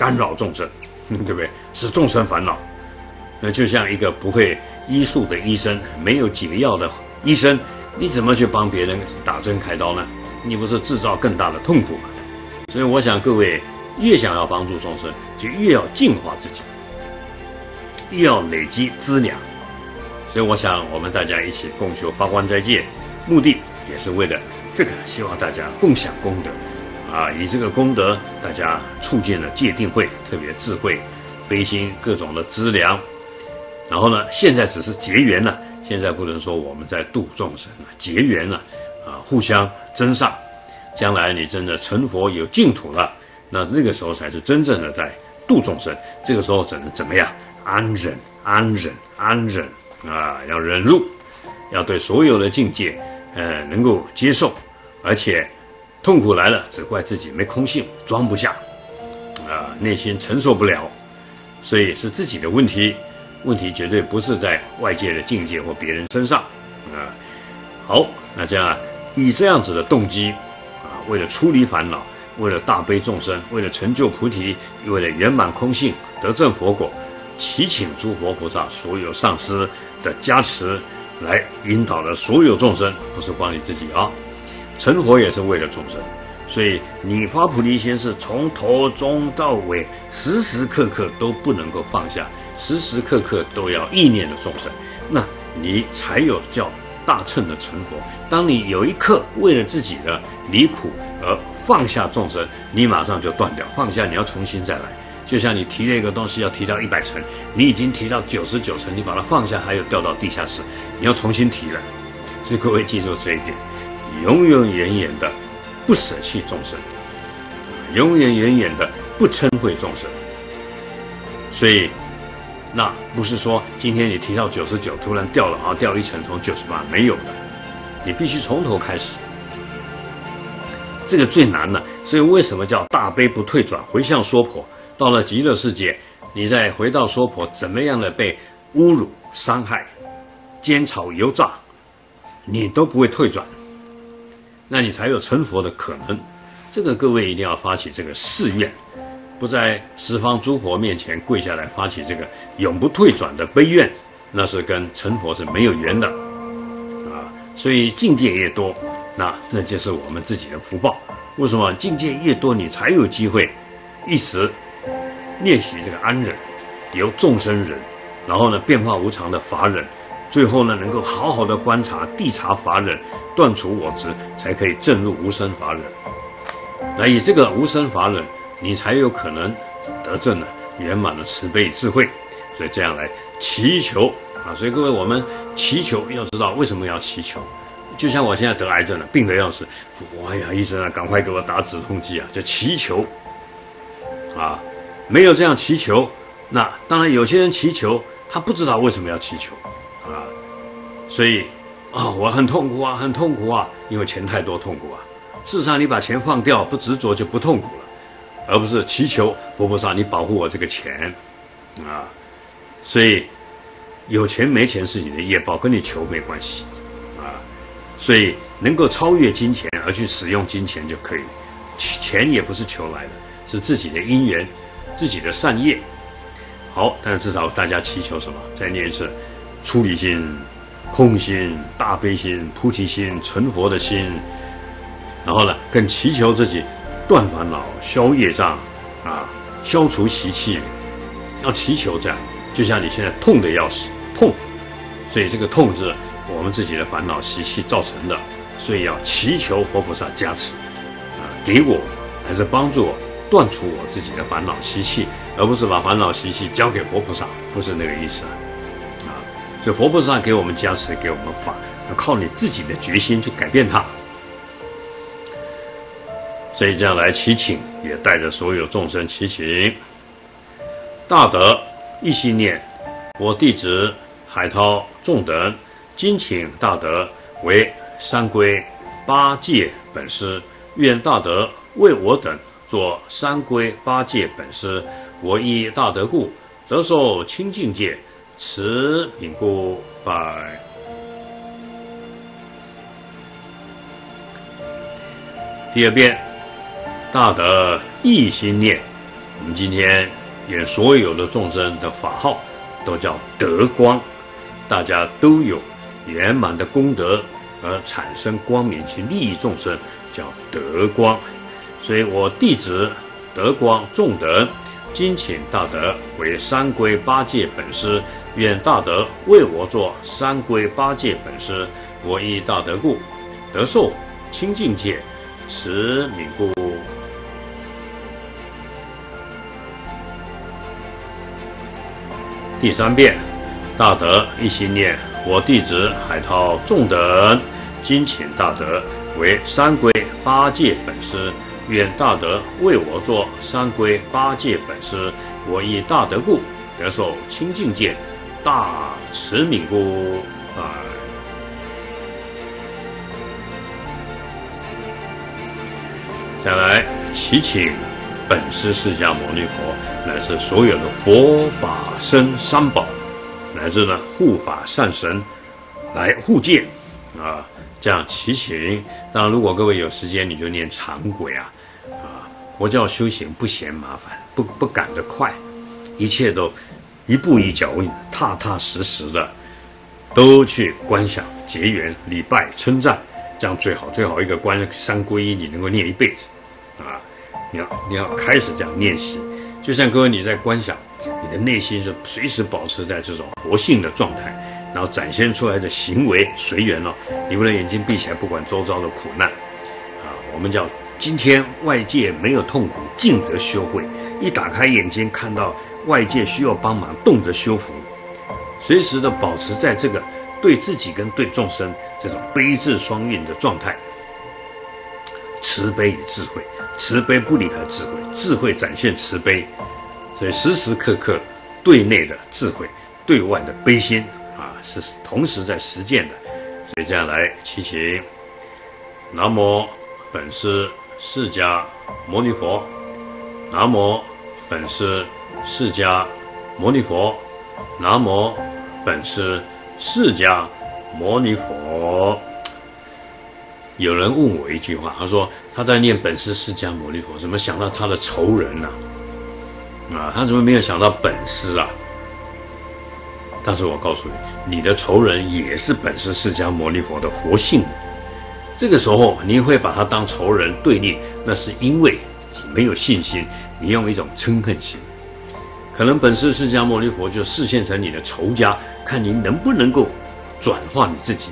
干扰众生，对不对？使众生烦恼。就像一个不会医术的医生，没有解药的医生，你怎么去帮别人打针开刀呢？你不是制造更大的痛苦吗？所以我想各位越想要帮助众生，就越要净化自己，越要累积资粮。所以我想我们大家一起共修八关斋戒，目的也是为了这个，希望大家共享功德啊！以这个功德，大家促进了戒定慧，特别智慧、悲心各种的资粮。然后呢，现在只是结缘了，现在不能说我们在度众生了，结缘了啊，互相增上。将来你真的成佛有净土了，那个时候才是真正的在度众生。这个时候只能怎么样？安忍啊！要忍辱，要对所有的境界。能够接受，而且痛苦来了，只怪自己没空性，装不下，内心承受不了，所以是自己的问题，问题绝对不是在外界的境界或别人身上，好，那这样以这样子的动机，为了出离烦恼，为了大悲众生，为了成就菩提，为了圆满空性，得证佛果，祈请诸佛菩萨所有上师的加持。来引导了所有众生，不是光你自己啊！成佛也是为了众生，所以你发菩提心是从头中到尾，时时刻刻都不能够放下，时时刻刻都要意念的众生，那你才有叫大乘的成佛。当你有一刻为了自己的离苦而放下众生，你马上就断掉，放下你要重新再来。就像你提了一个东西要提到100层，你已经提到99层，你把它放下，还有掉到地下室，你要重新提了。所以各位记住这一点，永永远远的不舍弃众生，永永远远的不嗔恚众生。所以，那不是说今天你提到99，突然掉了啊，掉1层从98没有了，你必须从头开始。这个最难了。所以为什么叫大悲不退转，回向娑婆？到了极乐世界，你再回到娑婆，怎么样的被侮辱、伤害、煎炒油炸，你都不会退转，那你才有成佛的可能。这个各位一定要发起这个誓愿，不在十方诸佛面前跪下来发起这个永不退转的悲愿，那是跟成佛是没有缘的啊。所以境界越多，那就是我们自己的福报。为什么境界越多，你才有机会一直练习这个安忍，由众生忍，然后呢变化无常的法忍，最后呢能够好好的观察谛察法忍，断除我执，才可以证入无生法忍。那以这个无生法忍，你才有可能得证了圆满的慈悲智慧。所以这样来祈求啊！所以各位，我们祈求要知道为什么要祈求。就像我现在得癌症了，病得要死，哎呀，医生啊，赶快给我打止痛剂啊！就祈求啊！没有这样祈求，那当然有些人祈求，他不知道为什么要祈求，所以我很痛苦啊，很痛苦啊，因为钱太多痛苦啊。事实上，你把钱放掉，不执着就不痛苦了，而不是祈求佛菩萨，你保护我这个钱，所以有钱没钱是你的业报，跟你求没关系，所以能够超越金钱而去使用金钱就可以，钱也不是求来的，是自己的因缘。自己的善业好，但至少大家祈求什么？再念一次：出离心、空心、大悲心、菩提心、成佛的心。然后呢，更祈求自己断烦恼、消业障啊，消除习气。要祈求这样，就像你现在痛得要死，痛，所以这个痛是我们自己的烦恼习气造成的，所以要祈求佛菩萨加持啊，给我还是帮助我。断除我自己的烦恼习气，而不是把烦恼习气交给佛菩萨，不是那个意思啊！所以佛菩萨给我们加持，给我们法，要靠你自己的决心去改变它。所以这样来祈请，也带着所有众生祈请。大德一心念，我弟子海涛众等，今请大德为三皈八戒本师，愿大德为我等。做三皈八戒本师，我依大德故，得受清净戒，持品故，拜。第二遍，大德一心念，我们今天也所有的众生的法号都叫德光，大家都有圆满的功德而产生光明去利益众生，叫德光。所以我弟子德光众德，今请大德为三皈八戒本师，愿大德为我做三皈八戒本师。我依大德故，得受清净戒，持名故。第三遍，大德一心念我弟子海涛众等，今请大德为三皈八戒本师，愿大德为我做三皈八戒本师。我依大德故，得受清净戒，大慈悯故。下来祈请本师释迦牟尼佛，乃至所有的佛法僧三宝，乃至呢护法善神来护戒啊，这样祈请。当然，如果各位有时间，你就念常轨啊。佛教修行不嫌麻烦，不赶得快，一切都一步一脚印，踏踏实实的都去观想、结缘、礼拜、称赞，这样最好。最好一个观三皈依，你能够念一辈子啊。你要开始这样练习，就像各位你在观想，你的内心是随时保持在这种活性的状态，然后展现出来的行为随缘了。你为了眼睛闭起来，不管周遭的苦难啊，我们叫今天外界没有痛苦，静则修慧。一打开眼睛，看到外界需要帮忙，动则修福。随时的保持在这个对自己跟对众生这种悲智双运的状态。慈悲与智慧，慈悲不离开智慧，智慧展现慈悲，所以时时刻刻对内的智慧，对外的悲心啊，是同时在实践的。所以这样来祈请，南无本师释迦牟尼佛，南无本师释迦牟尼佛，南无本师释迦牟尼佛。有人问我一句话，他说他在念本师释迦牟尼佛，怎么想到他的仇人呢？啊，他怎么没有想到本师啊？但是我告诉你，你的仇人也是本师释迦牟尼佛的佛性。这个时候你会把他当仇人对立，那是因为没有信心，你用一种嗔恨心。可能本师释迦牟尼佛就示现成你的仇家，看你能不能够转化你自己。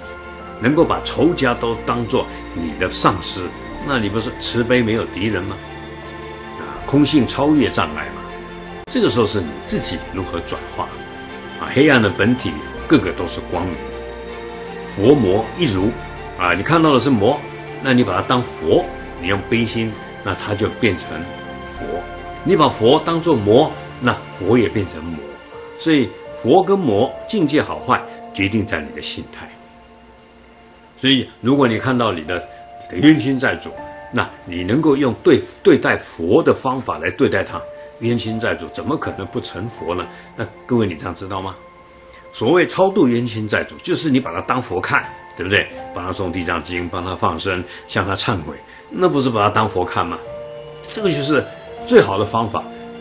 能够把仇家都当作你的上司，那你不是慈悲没有敌人吗？啊，空性超越障碍嘛。这个时候是你自己如何转化啊，黑暗的本体个个都是光明，佛魔一如啊。你看到的是魔，那你把它当佛，你用悲心，那它就变成佛；你把佛当作魔，那佛也变成魔。所以佛跟魔境界好坏，决定在你的心态。所以，如果你看到你的冤亲债主，那你能够用对待佛的方法来对待他。冤亲债主怎么可能不成佛呢？那各位，你这样知道吗？所谓超度冤亲债主，就是你把他当佛看，对不对？帮他诵地藏经，帮他放生，向他忏悔，那不是把他当佛看吗？这个就是最好的方法。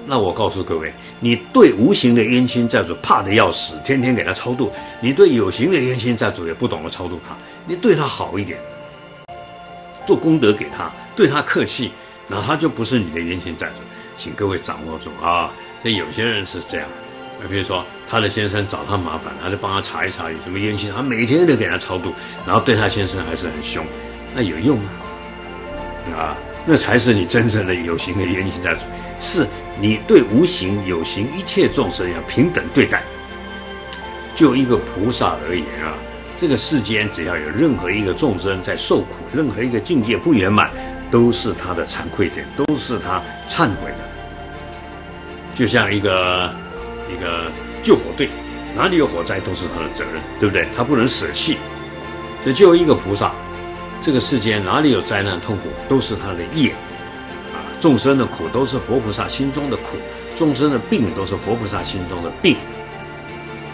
那我告诉各位，你对无形的冤亲债主怕得要死，天天给他超度；你对有形的冤亲债主也不懂得超度他。你对他好一点，做功德给他，对他客气，那他就不是你的冤亲债主。请各位掌握住啊！这有些人是这样，比如说他的先生找他麻烦，他就帮他查一查有什么冤亲，他每天都给他超度，然后对他先生还是很凶，那有用吗？啊，那才是你真正的有形的冤亲债主。是你对无形、有形一切众生要平等对待。就一个菩萨而言啊，这个世间只要有任何一个众生在受苦，任何一个境界不圆满，都是他的惭愧点，都是他忏悔的。就像一个救火队，哪里有火灾都是他的责任，对不对？他不能舍弃。所以就一个菩萨，这个世间哪里有灾难痛苦，都是他的业。啊，众生的苦都是佛菩萨心中的苦，众生的病都是佛菩萨心中的病。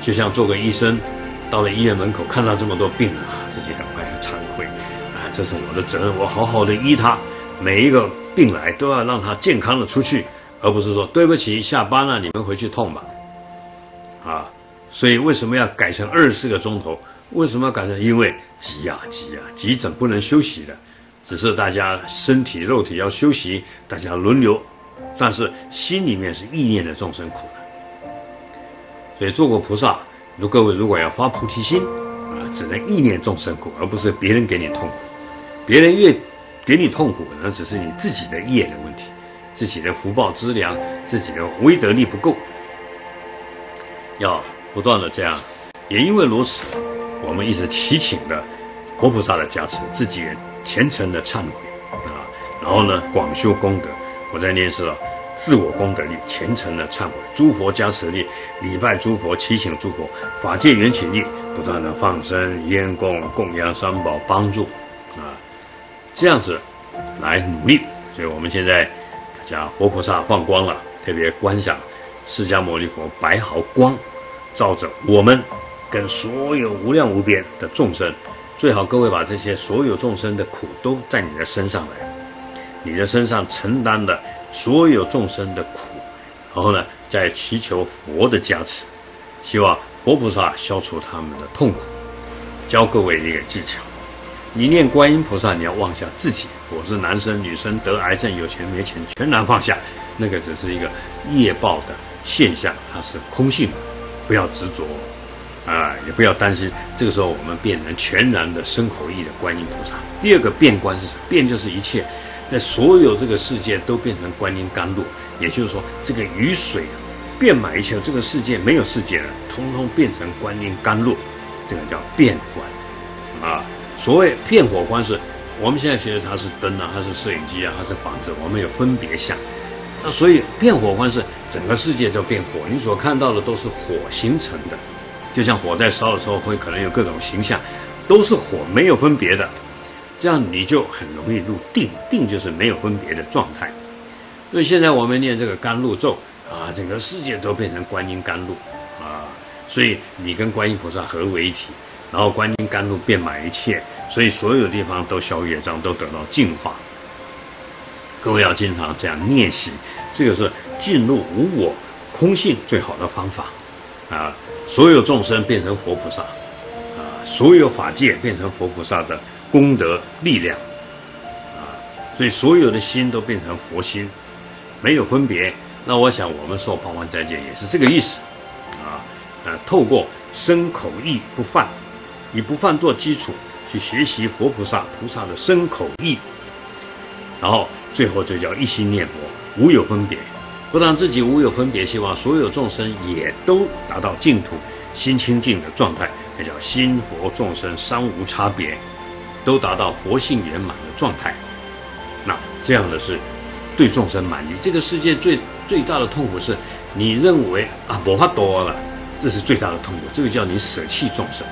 就像做个医生。到了医院门口，看到这么多病啊，自己赶快要忏悔啊！这是我的责任，我好好的医他，每一个病来都要让他健康的出去而不是说对不起，下班了你们回去痛吧，啊，所以为什么要改成24个钟头？为什么要改成？因为急啊急啊，急诊不能休息的，只是大家身体肉体要休息，大家轮流，但是心里面是意念的众生苦的。所以做过菩萨，各位如果要发菩提心啊，只能意念众生苦，而不是别人给你痛苦。别人越给你痛苦，那只是你自己的业的问题，自己的福报资粮，自己的威德力不够，要不断的这样。也因为如此，我们一直祈请的活菩萨的加持，自己也虔诚的忏悔啊，然后呢，广修功德。我在念是自我功德力，虔诚的忏悔，诸佛加持力，礼拜诸佛，祈请诸佛，法界缘起力，不断的放生、烟供、供养三宝，帮助啊，这样子来努力。所以我们现在大家活菩萨放光了，特别观想释迦牟尼佛白毫光照着我们跟所有无量无边的众生。最好各位把这些所有众生的苦都在你的身上来，你的身上承担的所有众生的苦，然后呢再祈求佛的加持，希望佛菩萨消除他们的痛苦。教各位一个技巧，你念观音菩萨，你要忘下自己，我是男生女生，得癌症，有钱没钱，全然放下，那个只是一个业报的现象，它是空性的，不要执着啊，也不要担心。这个时候我们变成全然的身口意的观音菩萨。第二个变观是什么？变就是一切，在所有这个世界都变成观音甘露，也就是说这个雨水变满一切，这个世界没有世界了，通通变成观音甘露，这个叫变观啊。所谓变火观是我们现在学的，它是灯啊，它是摄影机啊，它是房子，我们有分别相。那所以变火观是整个世界都变火，你所看到的都是火形成的，就像火在烧的时候会可能有各种形象，都是火，没有分别的，这样你就很容易入定。定就是没有分别的状态。所以现在我们念这个甘露咒啊，整个世界都变成观音甘露啊，所以你跟观音菩萨合为一体，然后观音甘露遍满一切，所以所有地方都消业障，都得到净化。各位要经常这样练习，这个是进入无我空性最好的方法啊！所有众生变成佛菩萨啊，所有法界变成佛菩萨的功德力量啊，所以所有的心都变成佛心，没有分别。那我想我们受八关斋戒也是这个意思啊，透过身口意不犯，以不犯做基础去学习佛菩萨的身口意，然后最后就叫一心念佛，无有分别，不但自己无有分别，希望所有众生也都达到净土心清净的状态，那叫心佛众生三无差别，都达到佛性圆满的状态。那这样的是对众生满意。这个世界最大的痛苦是你认为啊没法多了，这是最大的痛苦，这个叫你舍弃众生。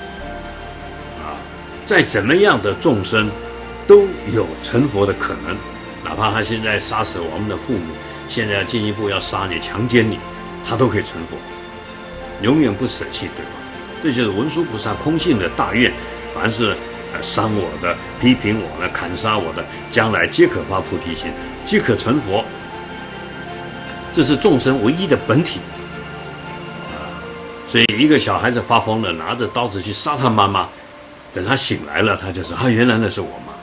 再怎么样的众生都有成佛的可能，哪怕他现在杀死我们的父母，现在进一步要杀你强奸你，他都可以成佛，永远不舍弃对方。这就是文殊菩萨空性的大愿，凡是伤我的、批评我的、砍杀我的，将来皆可发菩提心，皆可成佛，这是众生唯一的本体。所以一个小孩子发疯了，拿着刀子去杀他妈妈，等他醒来了，他就是原来那是我妈。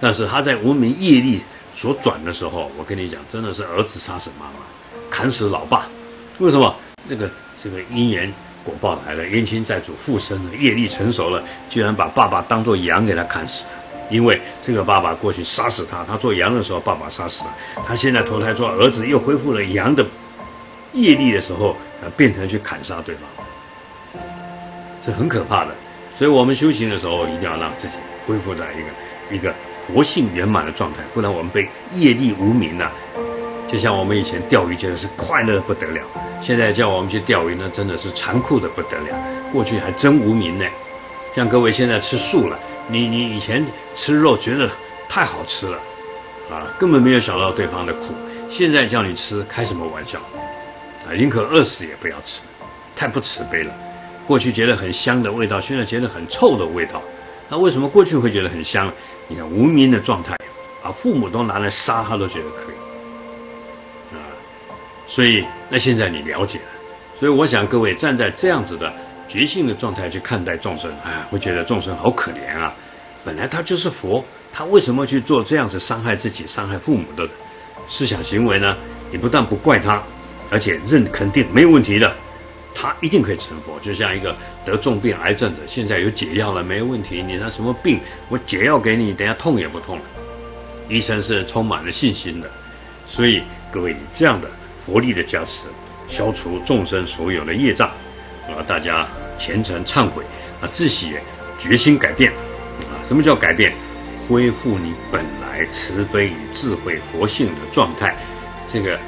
但是他在无明业力所转的时候，我跟你讲，真的是儿子杀死妈妈，砍死老爸。为什么？这个因缘果报来了，冤亲债主附身了，业力成熟了，居然把爸爸当作羊给他砍死了。因为这个爸爸过去杀死他，他做羊的时候爸爸杀死了，他现在投胎做儿子，又恢复了羊的业力的时候，变成去砍杀对方，是很可怕的。所以我们修行的时候，一定要让自己恢复在一个佛性圆满的状态，不然我们被业力无明啊。就像我们以前钓鱼，觉得是快乐的不得了，现在叫我们去钓鱼呢，真的是残酷的不得了。过去还真无明呢。像各位现在吃素了，你以前吃肉觉得太好吃了啊，根本没有想到对方的苦，现在叫你吃，开什么玩笑啊！宁可饿死也不要吃，太不慈悲了。过去觉得很香的味道，现在觉得很臭的味道。那为什么过去会觉得很香？你看无明的状态啊，父母都拿来杀他都觉得可以啊，所以那现在你了解了，所以我想各位站在这样子的觉性的状态去看待众生啊，会觉得众生好可怜啊，本来他就是佛，他为什么去做这样子伤害自己、伤害父母的思想行为呢？你不但不怪他，而且肯定没有问题的，他一定可以成佛。就像一个得重病、癌症者，现在有解药了，没有问题。你那什么病，我解药给你，等下痛也不痛了。医生是充满了信心的，所以各位，你这样的佛力的加持，消除众生所有的业障，啊，大家虔诚忏悔啊，自己也决心改变啊。什么叫改变？恢复你本来慈悲与智慧佛性的状态，这个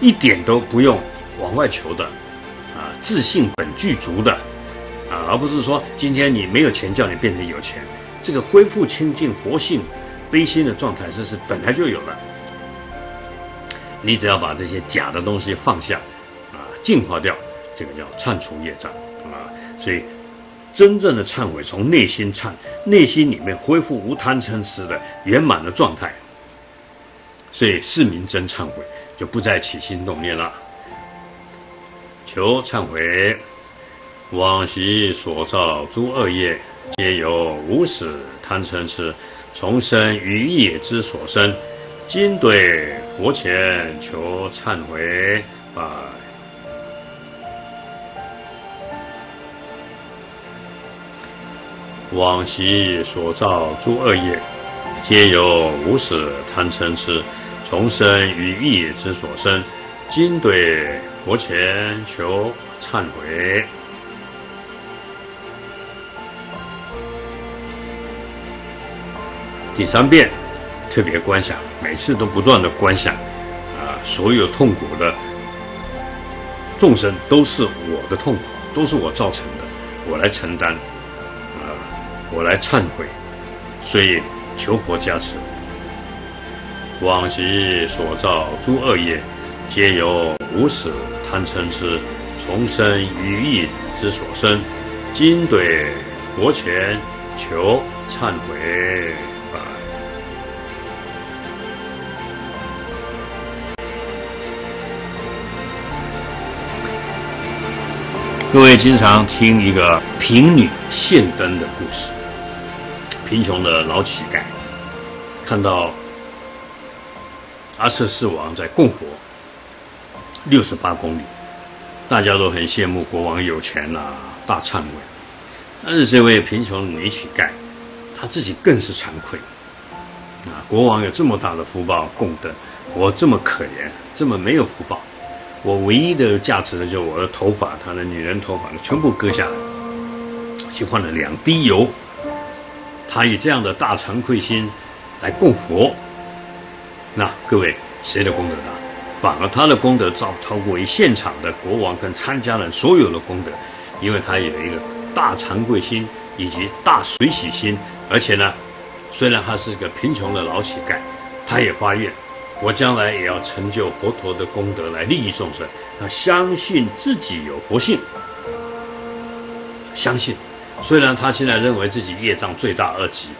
一点都不用往外求的，啊，自信本具足的，啊，而不是说今天你没有钱叫你变成有钱。这个恢复清净佛性、悲心的状态，这是本来就有的。你只要把这些假的东西放下，啊，净化掉，这个叫忏除业障啊。所以，真正的忏悔从内心忏，内心里面恢复无贪嗔痴的圆满的状态。所以是名真忏悔，就不再起心动念了。求忏悔，往昔所造诸恶业，皆由无始贪嗔痴从生于业之所生。今对佛前求忏悔，拜。往昔所造诸恶业，皆由无始贪嗔痴从生于业之所生。今对佛前求忏悔。第三遍，特别观想，每次都不断的观想，啊，所有痛苦的众生都是我的痛苦，都是我造成的，我来承担，啊，我来忏悔，所以求佛加持。往昔所造诸恶业，皆由无始贪嗔痴从生于意之所生。今对佛前求忏悔。各位经常听一个贫女献灯的故事，贫穷的老乞丐看到阿阇世王在供佛68公里，大家都很羡慕国王有钱啊，大忏悔。但是这位贫穷女乞丐，她自己更是惭愧啊！国王有这么大的福报供灯，我这么可怜，这么没有福报。我唯一的价值的就是我的头发，她的女人头发全部割下来，去换了2滴油。她以这样的大惭愧心来供佛，那各位谁的功德大？反而他的功德超过于现场的国王跟参加人所有的功德，因为他有一个大惭愧心以及大随喜心，而且呢，虽然他是个贫穷的老乞丐，他也发愿，我将来也要成就佛陀的功德来利益众生。他相信自己有佛性，相信，虽然他现在认为自己业障罪大恶极，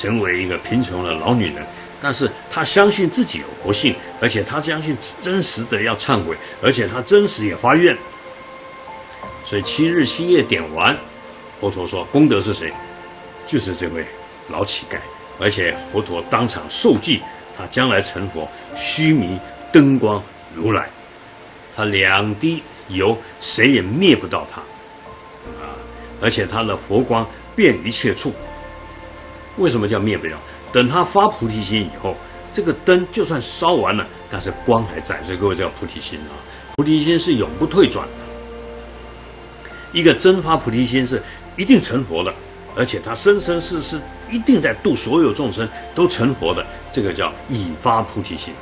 成为一个贫穷的老女人。但是他相信自己有佛性，而且他相信真实的要忏悔，而且他真实也发愿，所以7日7夜点完，佛陀说功德是谁？就是这位老乞丐，而且佛陀当场授记他将来成佛，须弥灯光如来，他2滴油谁也灭不到他，啊！而且他的佛光遍一切处。为什么叫灭不了？等他发菩提心以后，这个灯就算烧完了，但是光还在，所以各位叫菩提心啊！菩提心是永不退转的，一个真发菩提心是一定成佛的，而且他生生世世一定在度所有众生都成佛的，这个叫已发菩提心。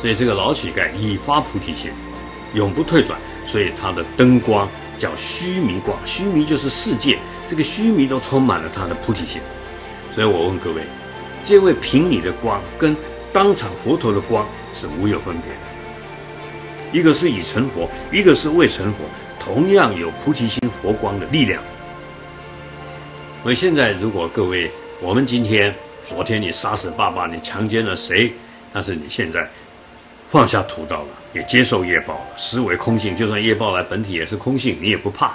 所以这个老乞丐已发菩提心，永不退转，所以他的灯光叫须弥光，须弥就是世界，这个须弥都充满了他的菩提心。所以我问各位。这位贫女的光跟当场佛陀的光是无有分别的，一个是已成佛，一个是未成佛，同样有菩提心佛光的力量。所以现在如果各位，我们今天、昨天你杀死爸爸，你强奸了谁，但是你现在放下屠刀了，也接受业报了，实为空性。就算业报来，本体也是空性，你也不怕。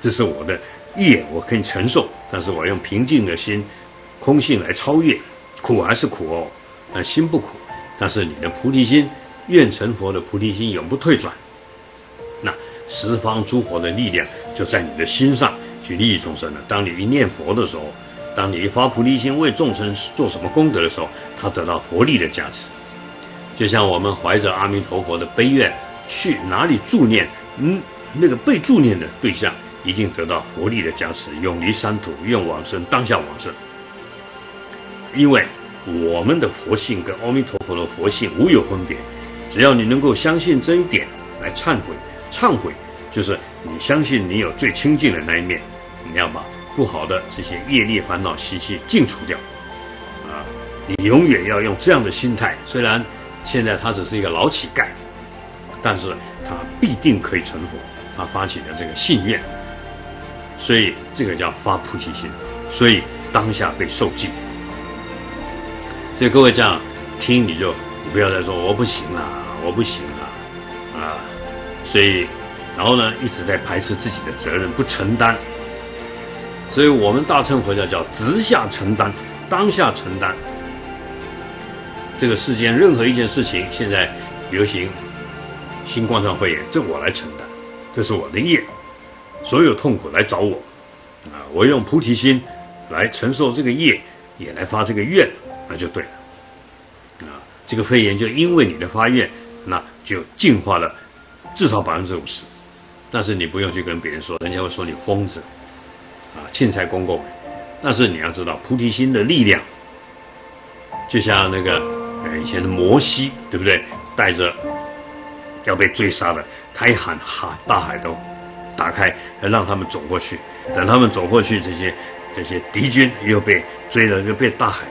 这是我的业，我可以承受，但是我用平静的心、空性来超越。苦还是苦哦，但心不苦。但是你的菩提心，愿成佛的菩提心永不退转。那十方诸佛的力量就在你的心上去利益众生了。当你一念佛的时候，当你一发菩提心为众生做什么功德的时候，他得到佛力的加持。就像我们怀着阿弥陀佛的悲愿去哪里助念，那个被助念的对象一定得到佛力的加持，永离三途，愿往生，当下往生。因为我们的佛性跟阿弥陀佛的佛性无有分别，只要你能够相信这一点来忏悔。忏悔就是你相信你有最清净的那一面，你要把不好的这些业力烦恼习气净除掉啊！你永远要用这样的心态。虽然现在他只是一个老乞丐，但是他必定可以成佛，他发起了这个信愿，所以这个叫发菩提心，所以当下被受记。所以各位这样听，你不要再说我不行了啊！所以然后呢，一直在排斥自己的责任，不承担。所以我们大乘佛教叫直下承担，当下承担。这个世间任何一件事情，现在流行新冠状肺炎，这我来承担，这是我的业，所有痛苦来找我啊！我用菩提心来承受这个业，也来发这个愿，那就对了啊！这个肺炎就因为你的发愿，那就净化了至少50%，但是你不用去跟别人说，人家会说你疯子啊，钦差公公。但是你要知道菩提心的力量，就像那个以前的摩西，对不对？带着要被追杀的，他一喊哈，大海都打开，让他们走过去。等他们走过去，这些敌军又被追了，又被大海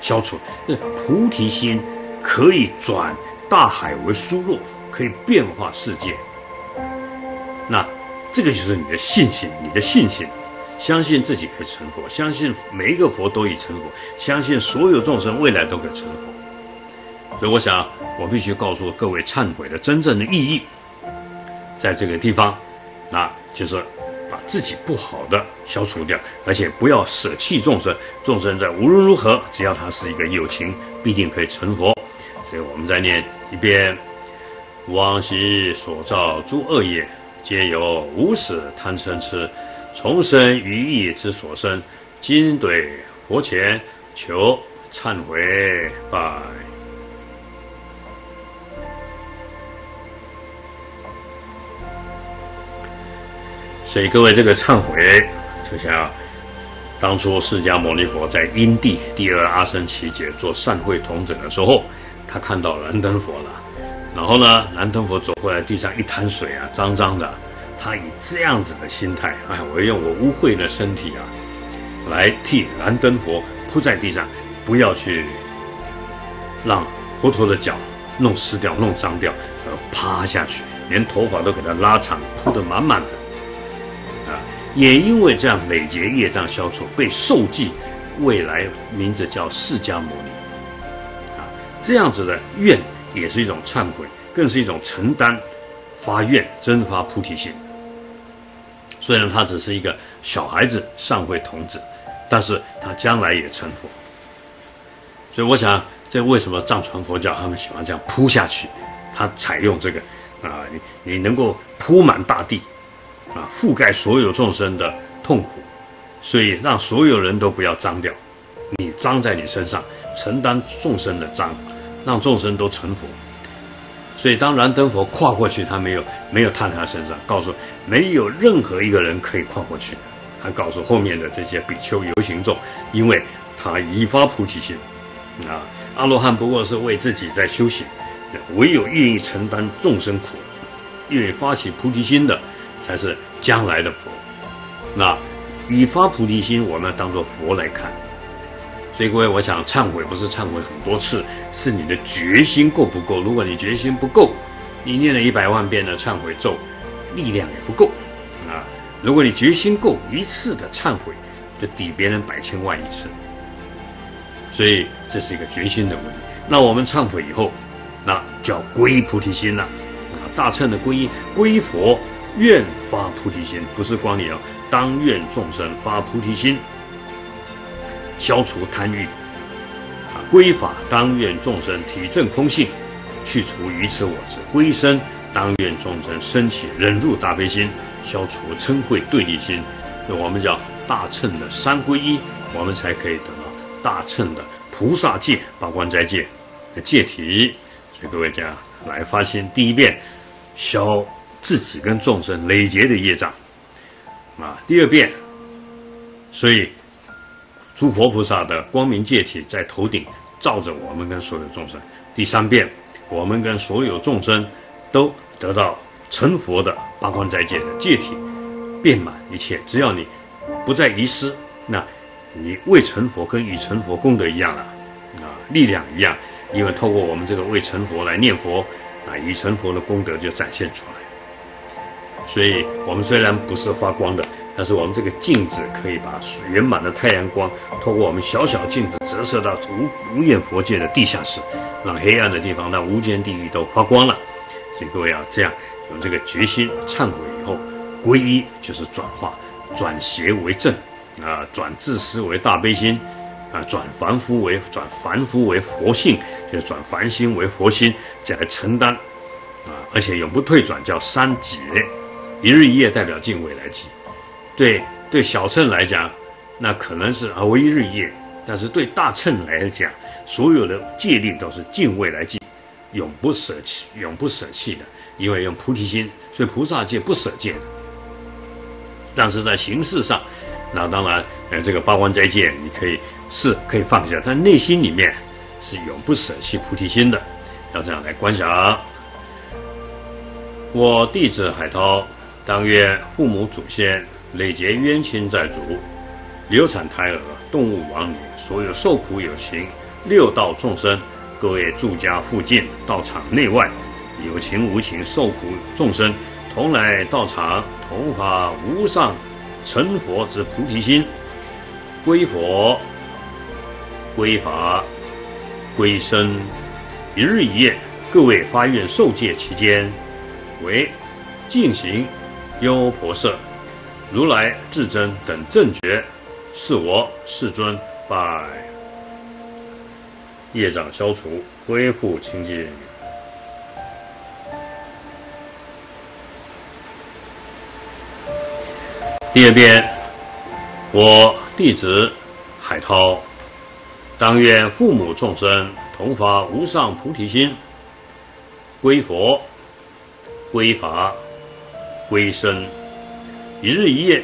消除。那菩提心可以转大海为疏漏，可以变化世界。那这个就是你的信心，相信自己可以成佛，相信每一个佛都已成佛，相信所有众生未来都可以成佛。所以我想，我必须告诉各位忏悔的真正的意义，在这个地方，那就是把自己不好的消除掉，而且不要舍弃众生。众生在无论如何，只要他是一个有情，必定可以成佛。所以我们再念一遍：往昔所造诸恶业，皆由无始贪嗔痴，从生于意之所生。今怼佛前求忏悔。拜。所以各位，这个忏悔就像当初释迦牟尼佛在因地第二阿僧祇劫做善会童子的时候，他看到燃灯佛了。然后呢，燃灯佛走过来，地上一滩水啊，脏脏的。他以这样子的心态，哎，我用我污秽的身体啊，来替燃灯佛铺在地上，不要去让佛陀的脚弄湿掉、弄脏掉，趴下去，连头发都给他拉长，铺得满满的啊。也因为这样累劫业障消除，被受记，未来名字叫释迦牟尼啊。这样子的愿。也是一种忏悔，更是一种承担，发愿真发菩提心。虽然他只是一个小孩子尚未童子，但是他将来也成佛。所以我想，这为什么藏传佛教他们喜欢这样铺下去？他采用这个啊，你能够铺满大地啊，覆盖所有众生的痛苦，所以让所有人都不要脏掉，你脏在你身上，承担众生的脏。让众生都成佛，所以当燃灯佛跨过去，他没有踏在他身上，告诉没有任何一个人可以跨过去。他告诉后面的这些比丘游行众，因为他已发菩提心啊，阿罗汉不过是为自己在修行，唯有愿意承担众生苦、愿意发起菩提心的，才是将来的佛。那已发菩提心，我们当作佛来看。所以各位，我想忏悔不是忏悔很多次，是你的决心够不够。如果你决心不够，你念了100万遍的忏悔咒，力量也不够啊。如果你决心够，一次的忏悔就抵别人1000000万一次。所以这是一个决心的问题。那我们忏悔以后，那叫归菩提心了。啊，大乘的皈依归佛，愿发菩提心，不是光理啊，当愿众生发菩提心，消除贪欲。啊，归法当愿众生体证空性，去除愚痴我执；归身当愿众生升起忍辱大悲心，消除嗔恚对立心。那我们叫大乘的三皈依，我们才可以得到大乘的菩萨戒、八关斋戒的戒体。所以各位这样来发心，第一遍消自己跟众生累劫的业障啊，第二遍，所以诸佛菩萨的光明戒体在头顶照着我们跟所有众生。第三遍，我们跟所有众生都得到成佛的八关斋戒的戒体，遍满一切。只要你不再遗失，那你未成佛跟已成佛功德一样了啊，力量一样。因为透过我们这个未成佛来念佛，啊，已成佛的功德就展现出来。所以，我们虽然不是发光的，但是我们这个镜子可以把圆满的太阳光，透过我们小小镜子折射到无眼佛界的地下室，让黑暗的地方、让无间地狱都发光了。所以各位啊，这样有这个决心忏悔以后，皈依就是转化，转邪为正，啊，转自私为大悲心。啊，转凡夫为佛性，就是转凡心为佛心，再来承担，啊，而且永不退转，叫三解，一日一夜代表尽未来际。对小乘来讲，那可能是啊为一日一夜，但是对大乘来讲，所有的戒律都是尽未来际，永不舍弃的，因为用菩提心，所以菩萨戒不舍戒的。但是在形式上，那当然，这个八关斋戒你可以放下，但内心里面是永不舍弃菩提心的，要这样来观想。我弟子海涛，当愿父母祖先累劫冤亲债主，流产胎儿、动物亡灵，所有受苦有情六道众生，各位住家附近、道场内外有情无情受苦众生，同来道场同发无上成佛之菩提心，归佛、归法、归身，一日一夜，各位发愿受戒期间，为净行优婆塞、如来至真等正觉，是我世尊拜。业障消除，恢复清净。第二遍，我弟子海涛，当愿父母众生同发无上菩提心，归佛、归法、归身，一日一夜，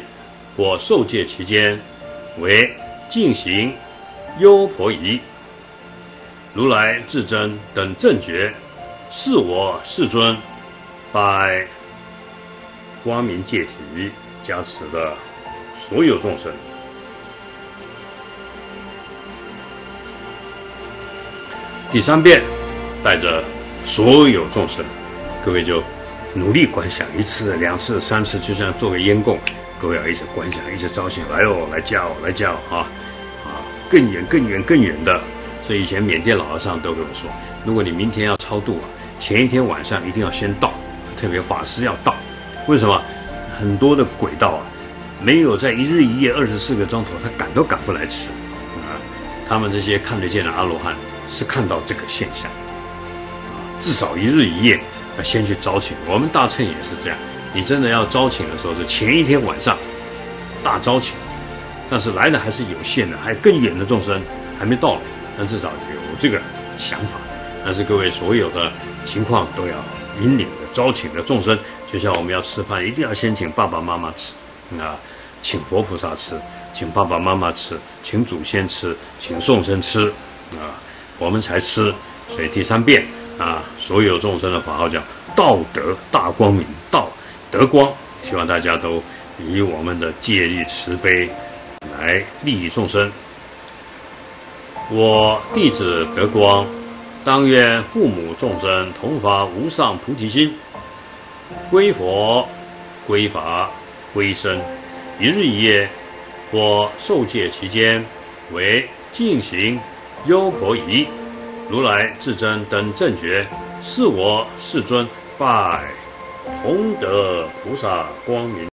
或受戒期间，为净行优婆夷、如来至真等正觉，是我世尊拜。光明戒体加持的所有众生，第三遍带着所有众生，各位就努力观想一次、两次、三次，就像做个烟供，各位要一直观想，一直招请，来哦，来加哦，来加哦啊，更远、更远、更远的。所以以前缅甸老和尚都跟我说，如果你明天要超度啊，前一天晚上一定要先到，特别法师要到，为什么？很多的轨道啊，没有在一日一夜24个钟头，他赶都赶不来迟啊！他们这些看得见的阿罗汉是看到这个现象啊，至少一日一夜要先去招请。我们大乘也是这样，你真的要招请的时候，是前一天晚上大招请，但是来的还是有限的，还有更远的众生还没到来，但至少有这个想法。但是各位所有的情况都要引领的招请的众生。就像我们要吃饭，一定要先请爸爸妈妈吃，啊，请佛菩萨吃，请爸爸妈妈吃，请祖先吃，请众生吃，啊，我们才吃。所以第三遍啊，所有众生的法号叫道德大光明，道德光。希望大家都以我们的戒律慈悲来利益众生。我弟子德光，当愿父母众生同发无上菩提心，归佛、归法、归身，一日一夜，或受戒期间，为净行优婆夷、如来至真等正觉，是我世尊拜弘德菩萨光明。